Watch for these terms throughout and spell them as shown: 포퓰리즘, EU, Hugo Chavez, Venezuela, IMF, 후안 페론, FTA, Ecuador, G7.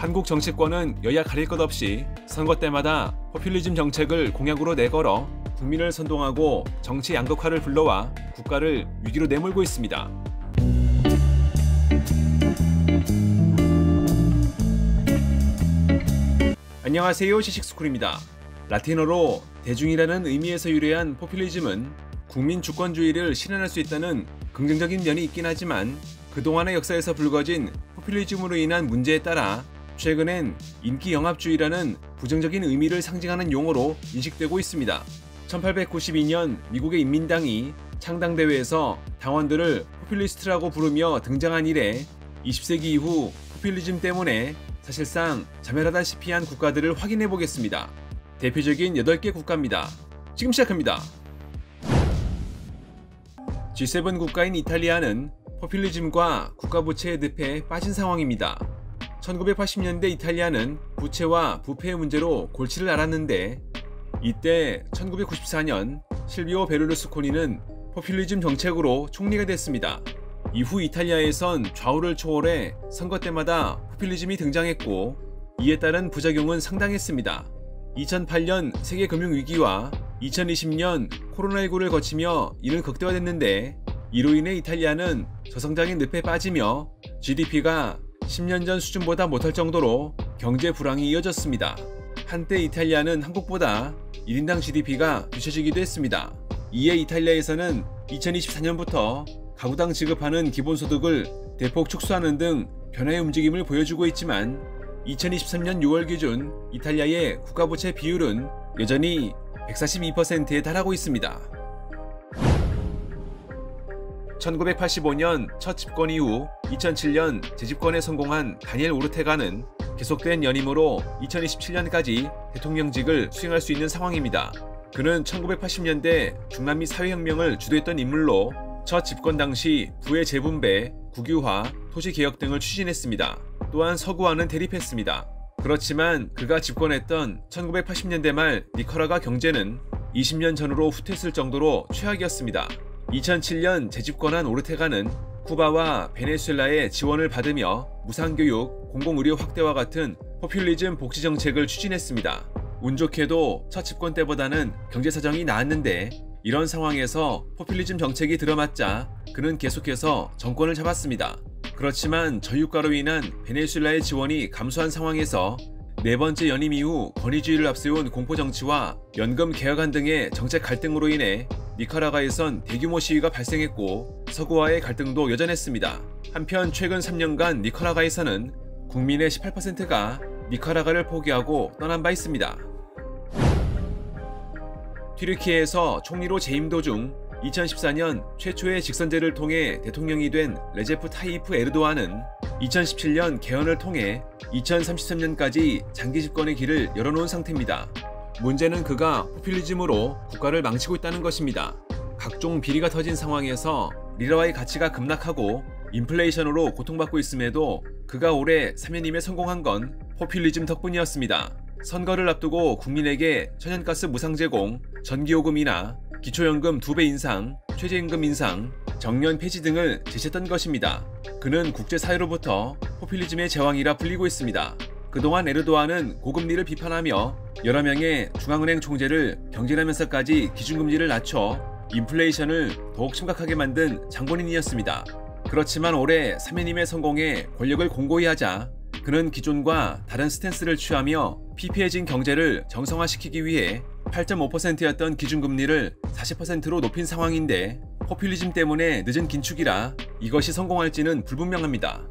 한국 정치권은 여야 가릴 것 없이 선거 때마다 포퓰리즘 정책을 공약으로 내걸어 국민을 선동하고 정치 양극화를 불러와 국가를 위기로 내몰고 있습니다. 안녕하세요, 시식스쿨입니다. 라틴어로 대중이라는 의미에서 유래한 포퓰리즘은 국민 주권주의를 실현할 수 있다는 긍정적인 면이 있긴 하지만 그동안의 역사에서 불거진 포퓰리즘으로 인한 문제에 따라 최근엔 인기영합주의라는 부정적인 의미를 상징하는 용어로 인식되고 있습니다. 1892년 미국의 인민당이 창당대회에서 당원들을 포퓰리스트라고 부르며 등장한 이래 20세기 이후 포퓰리즘 때문에 사실상 자멸하다시피 한 국가들을 확인해 보겠습니다. 대표적인 8개 국가입니다. 지금 시작합니다. G7 국가인 이탈리아는 포퓰리즘과 국가부채의 늪에 빠진 상황입니다. 1980년대 이탈리아는 부채와 부패의 문제로 골치를 앓았는데 이때 1994년 실비오 베를루스코니는 포퓰리즘 정책으로 총리가 됐습니다. 이후 이탈리아에선 좌우를 초월해 선거 때마다 포퓰리즘이 등장했고 이에 따른 부작용은 상당했습니다. 2008년 세계금융위기와 2020년 코로나19를 거치며 이는 극대화됐는데 이로 인해 이탈리아는 저성장의 늪에 빠지며 GDP가 10년 전 수준보다 못할 정도로 경제 불황이 이어졌습니다. 한때 이탈리아는 한국보다 1인당 GDP가 뒤처지기도 했습니다. 이에 이탈리아에서는 2024년부터 가구당 지급하는 기본소득을 대폭 축소하는 등 변화의 움직임을 보여주고 있지만 2023년 6월 기준 이탈리아의 국가부채 비율은 여전히 142%에 달하고 있습니다. 1985년 첫 집권 이후 2007년 재집권에 성공한 다니엘 오르테가는 계속된 연임으로 2027년까지 대통령직을 수행할 수 있는 상황입니다. 그는 1980년대 중남미 사회혁명을 주도했던 인물로 첫 집권 당시 부의 재분배, 국유화, 토지개혁 등을 추진했습니다. 또한 서구와는 대립했습니다. 그렇지만 그가 집권했던 1980년대 말 니카라과 경제는 20년 전으로 후퇴했을 정도로 최악이었습니다. 2007년 재집권한 오르테가는 쿠바와 베네수엘라의 지원을 받으며 무상교육, 공공의료 확대와 같은 포퓰리즘 복지 정책을 추진했습니다. 운 좋게도 첫 집권 때보다는 경제 사정이 나았는데 이런 상황에서 포퓰리즘 정책이 들어맞자 그는 계속해서 정권을 잡았습니다. 그렇지만 저유가로 인한 베네수엘라의 지원이 감소한 상황에서 네 번째 연임 이후 권위주의를 앞세운 공포정치와 연금 개혁안 등의 정책 갈등으로 인해 니카라과에선 대규모 시위가 발생했고 서구와의 갈등도 여전했습니다. 한편 최근 3년간 니카라과에서는 국민의 18%가 니카라과를 포기하고 떠난 바 있습니다. 튀르키예에서 총리로 재임 도중 2014년 최초의 직선제를 통해 대통령이 된 레제프 타이프 에르도안은 2017년 개헌을 통해 2033년까지 장기 집권의 길을 열어놓은 상태입니다. 문제는 그가 포퓰리즘으로 국가를 망치고 있다는 것입니다. 각종 비리가 터진 상황에서 리라와의 가치가 급락하고 인플레이션으로 고통받고 있음에도 그가 올해 3연임에 성공한 건 포퓰리즘 덕분이었습니다. 선거를 앞두고 국민에게 천연가스 무상 제공, 전기요금이나 기초연금 2배 인상, 최저임금 인상, 정년 폐지 등을 제시했던 것입니다. 그는 국제사회로부터 포퓰리즘의 제왕이라 불리고 있습니다. 그동안 에르도안은 고금리를 비판하며 여러 명의 중앙은행 총재를 경질하면서까지 기준금리를 낮춰 인플레이션을 더욱 심각하게 만든 장본인이었습니다. 그렇지만 올해 3연임의 성공에 권력을 공고히 하자 그는 기존과 다른 스탠스를 취하며 피폐해진 경제를 정상화시키기 위해 8.5%였던 기준금리를 40%로 높인 상황인데 포퓰리즘 때문에 늦은 긴축이라 이것이 성공할지는 불분명합니다.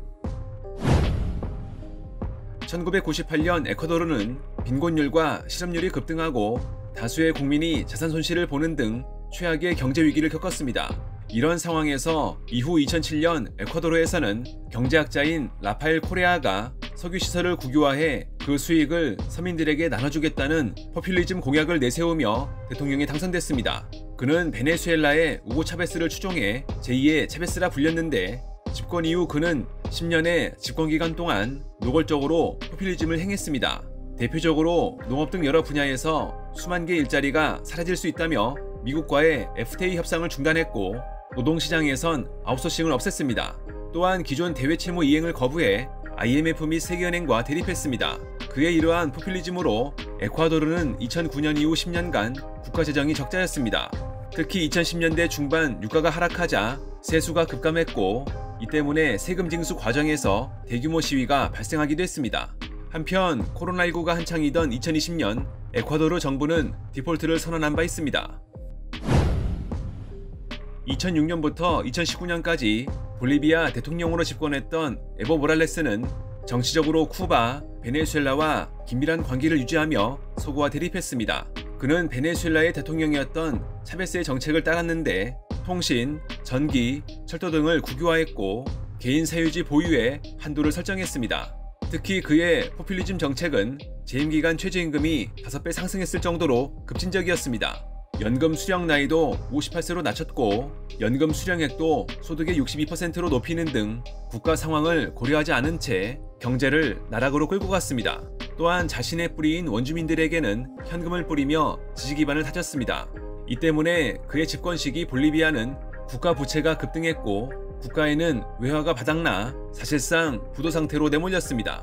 1998년 에콰도르는 빈곤율과 실업률이 급등하고 다수의 국민이 자산 손실을 보는 등 최악의 경제 위기를 겪었습니다. 이런 상황에서 이후 2007년 에콰도르에서는 경제학자인 라파엘 코레아가 석유시설을 국유화해 그 수익을 서민들에게 나눠주겠다는 포퓰리즘 공약을 내세우며 대통령에 당선됐습니다. 그는 베네수엘라의 우고 차베스를 추종해 제2의 차베스라 불렸는데 집권 이후 그는 10년의 집권기간 동안 노골적으로 포퓰리즘을 행했습니다. 대표적으로 농업 등 여러 분야에서 수만 개의 일자리가 사라질 수 있다며 미국과의 FTA 협상을 중단했고 노동시장에선 아웃소싱을 없앴습니다. 또한 기존 대외채무 이행을 거부해 IMF 및 세계은행과 대립했습니다. 그의 이러한 포퓰리즘으로 에콰도르는 2009년 이후 10년간 국가재정이 적자였습니다. 특히 2010년대 중반 유가가 하락하자 세수가 급감했고 이 때문에 세금 징수 과정에서 대규모 시위가 발생하기도 했습니다. 한편 코로나19가 한창이던 2020년 에콰도르 정부는 디폴트를 선언한 바 있습니다. 2006년부터 2019년까지 볼리비아 대통령으로 집권했던 에보 모랄레스는 정치적으로 쿠바, 베네수엘라와 긴밀한 관계를 유지하며 서구와 대립했습니다. 그는 베네수엘라의 대통령이었던 차베스의 정책을 따랐는데 통신, 전기, 철도 등을 국유화했고 개인 사유지 보유에 한도를 설정했습니다. 특히 그의 포퓰리즘 정책은 재임기간 최저임금이 5배 상승했을 정도로 급진적이었습니다. 연금 수령 나이도 58세로 낮췄고 연금 수령액도 소득의 62%로 높이는 등 국가 상황을 고려하지 않은 채 경제를 나락으로 끌고 갔습니다. 또한 자신의 뿌리인 원주민들에게는 현금을 뿌리며 지지 기반을 다졌습니다. 이 때문에 그의 집권 시기 볼리비아는 국가 부채가 급등했고 국가에는 외화가 바닥나 사실상 부도 상태로 내몰렸습니다.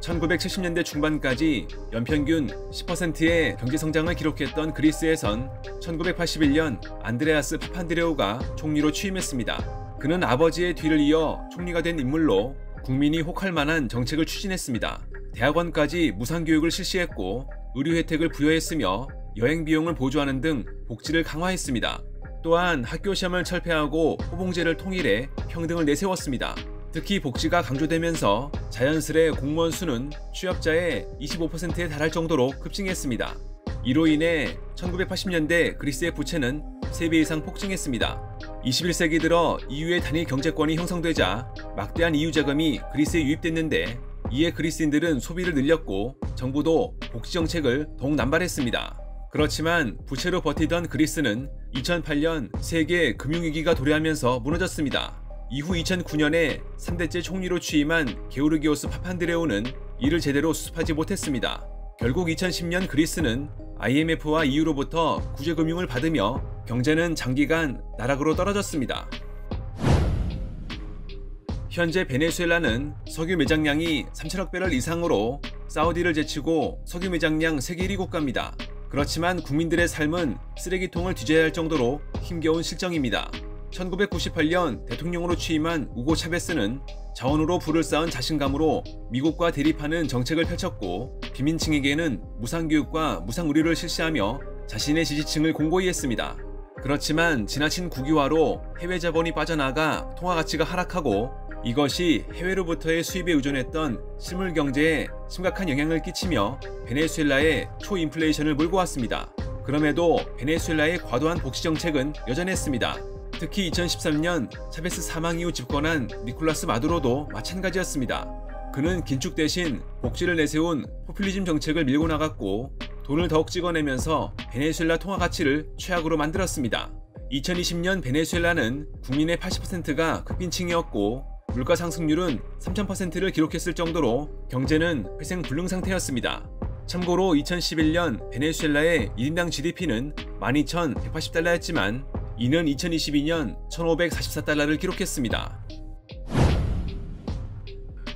1970년대 중반까지 연평균 10%의 경제성장을 기록했던 그리스에선 1981년 안드레아스 파판드레오가 총리로 취임했습니다. 그는 아버지의 뒤를 이어 총리가 된 인물로 국민이 혹할 만한 정책을 추진했습니다. 대학원까지 무상교육을 실시했고 의료 혜택을 부여했으며 여행 비용을 보조하는 등 복지를 강화했습니다. 또한 학교 시험을 철폐하고 호봉제를 통일해 평등을 내세웠습니다. 특히 복지가 강조되면서 자연스레 공무원 수는 취업자의 25%에 달할 정도로 급증했습니다. 이로 인해 1980년대 그리스의 부채는 3배 이상 폭증했습니다. 21세기 들어 EU의 단일 경제권이 형성되자 막대한 EU 자금이 그리스에 유입됐는데 이에 그리스인들은 소비를 늘렸고 정부도 복지 정책을 더욱 남발했습니다. 그렇지만 부채로 버티던 그리스는 2008년 세계 금융위기가 도래하면서 무너졌습니다. 이후 2009년에 3대째 총리로 취임한 게오르기오스 파판드레오는 이를 제대로 수습하지 못했습니다. 결국 2010년 그리스는 IMF와 EU로부터 구제금융을 받으며 경제는 장기간 나락으로 떨어졌습니다. 현재 베네수엘라는 석유 매장량이 3,000억 배럴 이상으로 사우디를 제치고 석유 매장량 세계 1위 국가입니다. 그렇지만 국민들의 삶은 쓰레기통을 뒤져야 할 정도로 힘겨운 실정입니다. 1998년 대통령으로 취임한 우고 차베스는 자원으로 부를 쌓은 자신감으로 미국과 대립하는 정책을 펼쳤고 비민층에게는 무상교육과 무상의료를 실시하며 자신의 지지층을 공고히 했습니다. 그렇지만 지나친 국유화로 해외 자본이 빠져나가 통화가치가 하락하고 이것이 해외로부터의 수입에 의존했던 실물경제에 심각한 영향을 끼치며 베네수엘라의 초인플레이션을 몰고 왔습니다. 그럼에도 베네수엘라의 과도한 복지정책은 여전했습니다. 특히 2013년 차베스 사망 이후 집권한 니콜라스 마두로도 마찬가지였습니다. 그는 긴축 대신 복지를 내세운 포퓰리즘 정책을 밀고 나갔고 돈을 더욱 찍어내면서 베네수엘라 통화 가치를 최악으로 만들었습니다. 2020년 베네수엘라는 국민의 80%가 극빈층이었고 물가 상승률은 3000%를 기록했을 정도로 경제는 회생불능 상태였습니다. 참고로 2011년 베네수엘라의 1인당 GDP는 12,180달러였지만 이는 2022년 1544달러를 기록했습니다.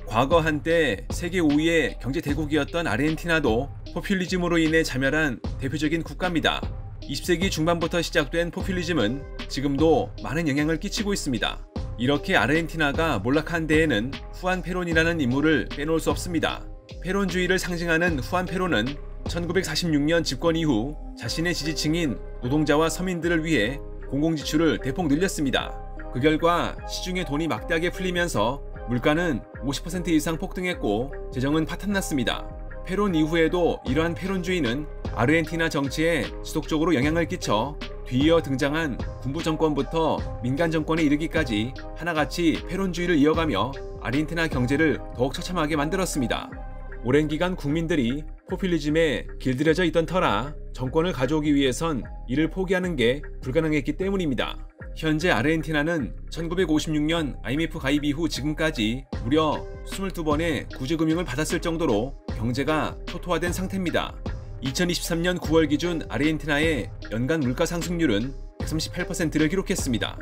과거 한때 세계 5위의 경제대국이었던 아르헨티나도 포퓰리즘으로 인해 자멸한 대표적인 국가입니다. 20세기 중반부터 시작된 포퓰리즘은 지금도 많은 영향을 끼치고 있습니다. 이렇게 아르헨티나가 몰락한 데에는 후안 페론이라는 인물을 빼놓을 수 없습니다. 페론주의를 상징하는 후안 페론은 1946년 집권 이후 자신의 지지층인 노동자와 서민들을 위해 공공지출을 대폭 늘렸습니다. 그 결과 시중에 돈이 막대하게 풀리면서 물가는 50% 이상 폭등했고 재정은 파탄났습니다. 페론 이후에도 이러한 페론주의는 아르헨티나 정치에 지속적으로 영향을 끼쳐 뒤이어 등장한 군부 정권부터 민간 정권에 이르기까지 하나같이 페론주의를 이어가며 아르헨티나 경제를 더욱 처참하게 만들었습니다. 오랜 기간 국민들이 포퓰리즘에 길들여져 있던 터라 정권을 가져오기 위해선 이를 포기하는 게 불가능했기 때문입니다. 현재 아르헨티나는 1956년 IMF 가입 이후 지금까지 무려 22번의 구제금융을 받았을 정도로 경제가 초토화된 상태입니다. 2023년 9월 기준 아르헨티나의 연간 물가 상승률은 138%를 기록했습니다.